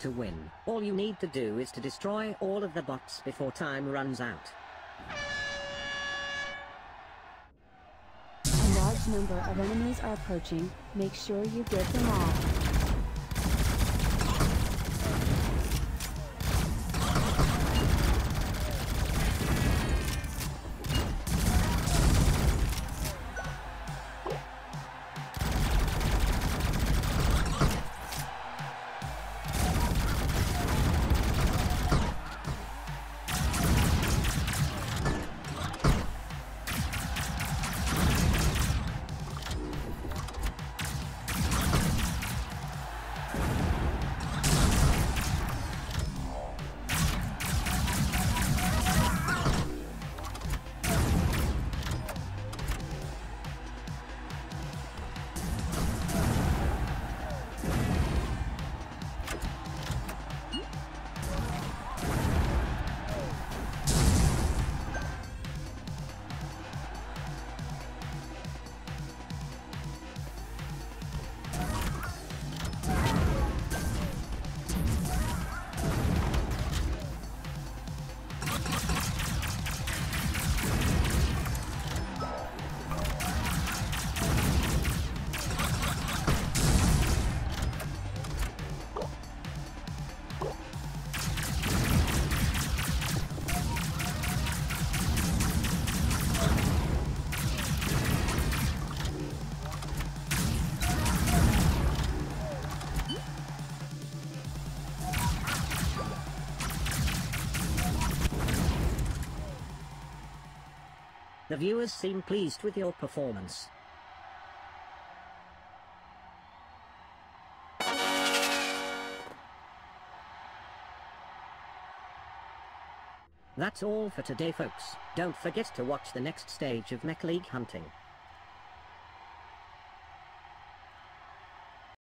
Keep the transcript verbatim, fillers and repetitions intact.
to win. All you need to do is to destroy all of the bots before time runs out. A large number of enemies are approaching. Make sure you get them all. The viewers seem pleased with your performance. That's all for today, folks. Don't forget to watch the next stage of Mech League Hunting.